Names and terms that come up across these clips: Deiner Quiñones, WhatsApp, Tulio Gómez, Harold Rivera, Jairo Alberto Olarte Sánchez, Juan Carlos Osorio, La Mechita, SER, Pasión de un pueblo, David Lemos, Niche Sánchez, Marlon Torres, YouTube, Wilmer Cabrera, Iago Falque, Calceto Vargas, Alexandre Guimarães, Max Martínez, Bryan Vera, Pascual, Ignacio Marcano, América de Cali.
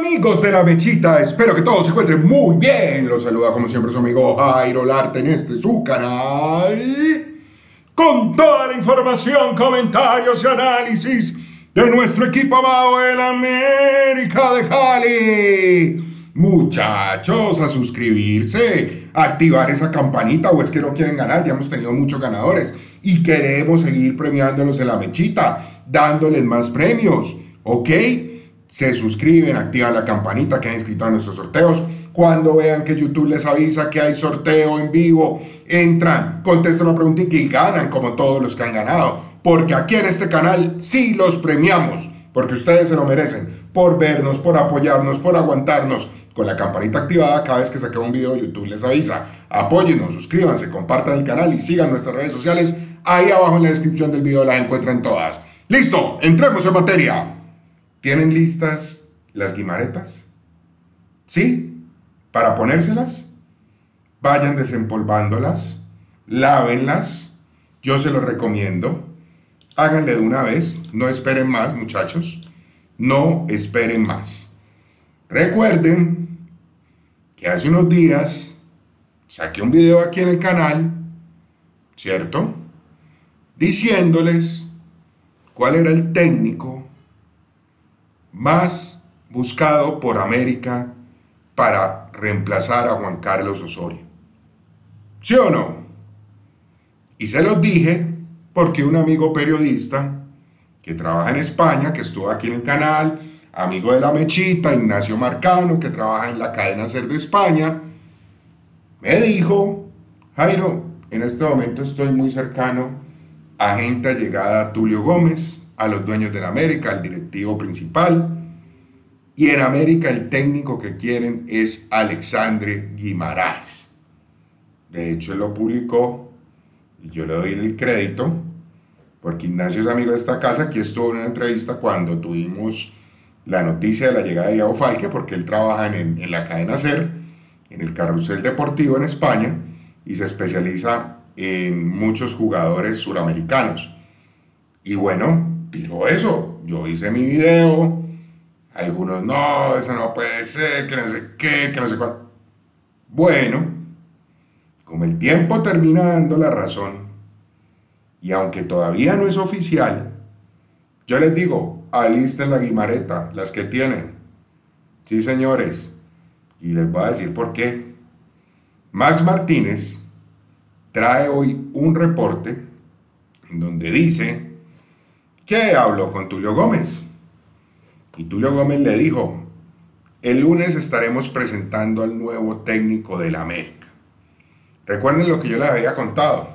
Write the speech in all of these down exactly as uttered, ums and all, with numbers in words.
Amigos de La Mechita, espero que todos se encuentren muy bien. Los saluda como siempre su amigo Jairo Olarte en este su canal, con toda la información, comentarios y análisis de nuestro equipo amado, el América de Cali. Muchachos, a suscribirse, a activar esa campanita, o es que no quieren ganar, ya hemos tenido muchos ganadores y queremos seguir premiándolos en La Mechita, dándoles más premios, ¿ok? Se suscriben, activan la campanita, que han inscrito a nuestros sorteos. Cuando vean que YouTube les avisa que hay sorteo en vivo, entran, contestan la preguntita y ganan como todos los que han ganado. Porque aquí en este canal sí los premiamos, porque ustedes se lo merecen, por vernos, por apoyarnos, por aguantarnos. Con la campanita activada, cada vez que saquemos un video, YouTube les avisa. Apóyennos, suscríbanse, compartan el canal y sigan nuestras redes sociales. Ahí abajo en la descripción del video las encuentran todas. ¡Listo! ¡Entremos en materia! ¿Tienen listas las guimaretas? ¿Sí? ¿Para ponérselas? Vayan desempolvándolas, lávenlas, yo se los recomiendo. Háganle de una vez, no esperen más, muchachos, no esperen más. Recuerden que hace unos días saqué un video aquí en el canal, ¿cierto? Diciéndoles cuál era el técnico más buscado por América para reemplazar a Juan Carlos Osorio. ¿Sí o no? Y se los dije porque un amigo periodista que trabaja en España, que estuvo aquí en el canal, amigo de La Mechita, Ignacio Marcano, que trabaja en la cadena SER de España, me dijo: Jairo, en este momento estoy muy cercano a gente allegada a Tulio Gómez, a los dueños de la América, al directivo principal, y en América el técnico que quieren es Alexandre Guimarães. De hecho, él lo publicó y yo le doy el crédito porque Ignacio es amigo de esta casa. Aquí estuvo en una entrevista cuando tuvimos la noticia de la llegada de Iago Falque, porque él trabaja en, en la cadena SER, en el carrusel deportivo en España, y se especializa en muchos jugadores suramericanos. Y bueno, tiró eso. Yo hice mi video, algunos no, eso no puede ser, que no sé qué, que no sé cuánto. Bueno, como el tiempo termina dando la razón, y aunque todavía no es oficial, yo les digo, alisten la guimareta, las que tienen. Sí, señores, y les voy a decir por qué. Max Martínez trae hoy un reporte en donde dice que habló con Tulio Gómez, y Tulio Gómez le dijo: el lunes estaremos presentando al nuevo técnico del América. Recuerden lo que yo les había contado,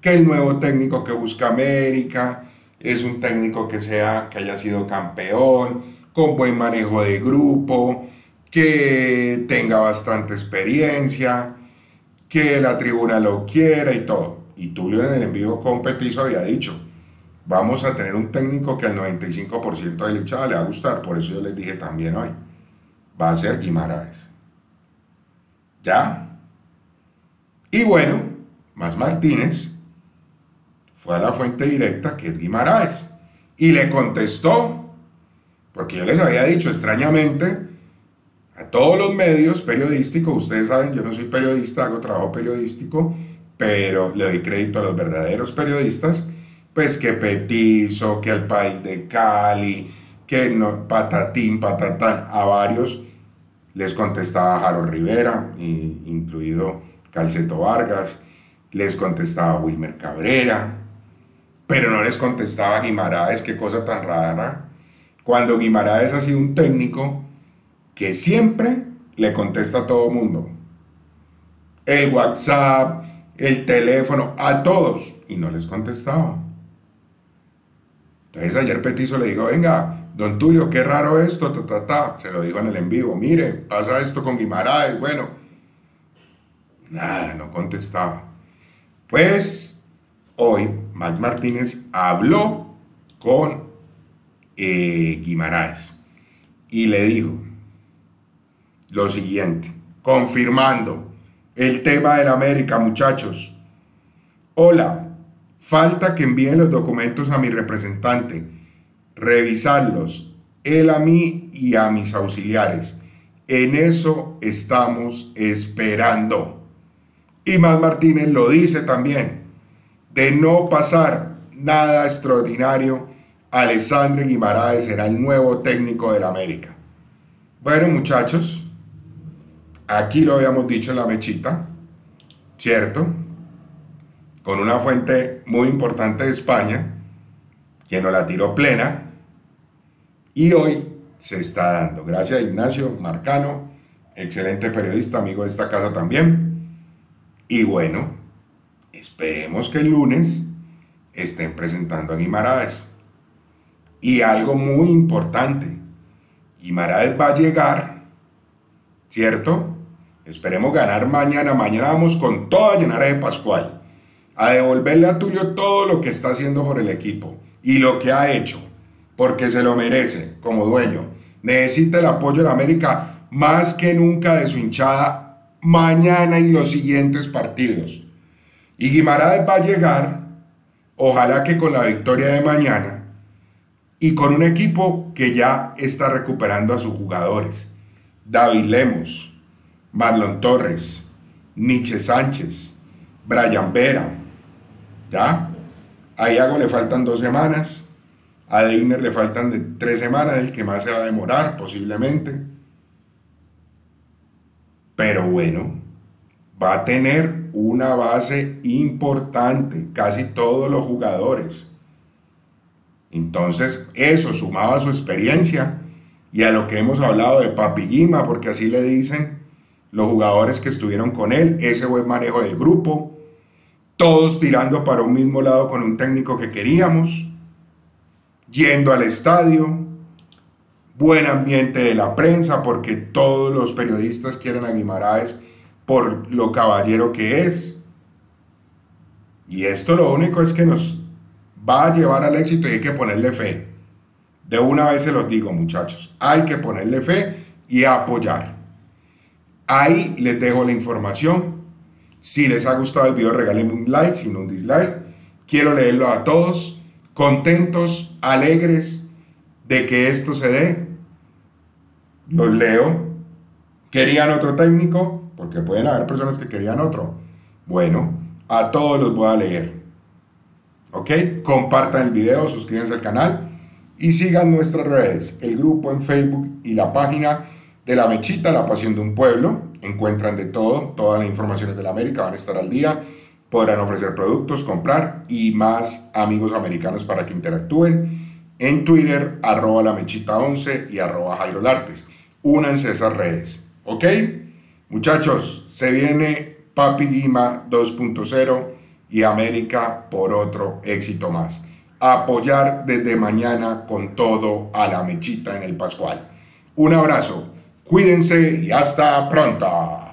que el nuevo técnico que busca América es un técnico que, sea, que haya sido campeón, con buen manejo de grupo, que tenga bastante experiencia, que la tribuna lo quiera y todo. Y Tulio en el envío con Petizo había dicho: vamos a tener un técnico que al noventa y cinco por ciento de la hinchada le va a gustar. Por eso yo les dije también hoy, va a ser Guimarães. ¿Ya? Y bueno, Max Martínez fue a la fuente directa, que es Guimarães, y le contestó, porque yo les había dicho extrañamente a todos los medios periodísticos. Ustedes saben, yo no soy periodista, hago trabajo periodístico, pero le doy crédito a los verdaderos periodistas. Pues que Petizo, que el país de Cali, que no, patatín, patatán, a varios les contestaba Harold Rivera, y, incluido Calceto Vargas, les contestaba Wilmer Cabrera, pero no les contestaba Guimarães. Qué cosa tan rara, cuando Guimarães ha sido un técnico que siempre le contesta a todo el mundo, el WhatsApp, el teléfono, a todos, y no les contestaba. Entonces ayer Petizo le dijo: venga, don Tulio, qué raro esto, ta, ta, ta. Se lo dijo en el en vivo: mire, pasa esto con Guimarães. Bueno, nada, no contestaba. Pues hoy Max Martínez habló con eh, Guimarães y le dijo lo siguiente, confirmando el tema del América, muchachos. Hola. Falta que envíen los documentos a mi representante, revisarlos, él a mí y a mis auxiliares. En eso estamos esperando. Y Max Martínez lo dice también. De no pasar nada extraordinario, Alexandre Guimarães será el nuevo técnico del América. Bueno, muchachos, aquí lo habíamos dicho en La Mechita, ¿cierto? Con una fuente muy importante de España, quien nos la tiró plena, y hoy se está dando. Gracias a Ignacio Marcano, excelente periodista, amigo de esta casa también. Y bueno, esperemos que el lunes estén presentando a Guimarães. Y algo muy importante, Guimarães va a llegar, ¿cierto? Esperemos ganar mañana. Mañana vamos con toda llenara de Pascual a devolverle a Tulio todo lo que está haciendo por el equipo y lo que ha hecho, porque se lo merece como dueño. Necesita el apoyo de la América más que nunca de su hinchada mañana y los siguientes partidos. Y Guimarães va a llegar, ojalá que con la victoria de mañana, y con un equipo que ya está recuperando a sus jugadores. David Lemos, Marlon Torres, Niche Sánchez, Bryan Vera, ¿ya? A Iago le faltan dos semanas, a Deiner le faltan de tres semanas, el que más se va a demorar posiblemente. Pero bueno, va a tener una base importante, casi todos los jugadores. Entonces, eso sumado a su experiencia y a lo que hemos hablado de Papi Guima, porque así le dicen los jugadores que estuvieron con él, ese buen manejo del grupo, todos tirando para un mismo lado con un técnico que queríamos, yendo al estadio, buen ambiente de la prensa, porque todos los periodistas quieren a Guimarães por lo caballero que es. Y esto lo único es que nos va a llevar al éxito y hay que ponerle fe. De una vez se los digo, muchachos, hay que ponerle fe y apoyar. Ahí les dejo la información. Si les ha gustado el video, regálenme un like, sin un dislike. Quiero leerlo a todos, contentos, alegres de que esto se dé. Los leo. ¿Querían otro técnico? Porque pueden haber personas que querían otro. Bueno, a todos los voy a leer. ¿Ok? Compartan el video, suscríbanse al canal y sigan nuestras redes, el grupo en Facebook y la página de La Mechita, La Pasión de un Pueblo. Encuentran de todo, todas las informaciones de la América van a estar al día, podrán ofrecer productos, comprar y más amigos americanos para que interactúen. En Twitter, arroba La Mechita once y arroba Jairo Lartes. Únanse a esas redes, ¿ok? Muchachos, se viene Papi Guima dos punto cero. Y América por otro éxito más. Apoyar desde mañana con todo a La Mechita en el Pascual. Un abrazo, cuídense y hasta pronto.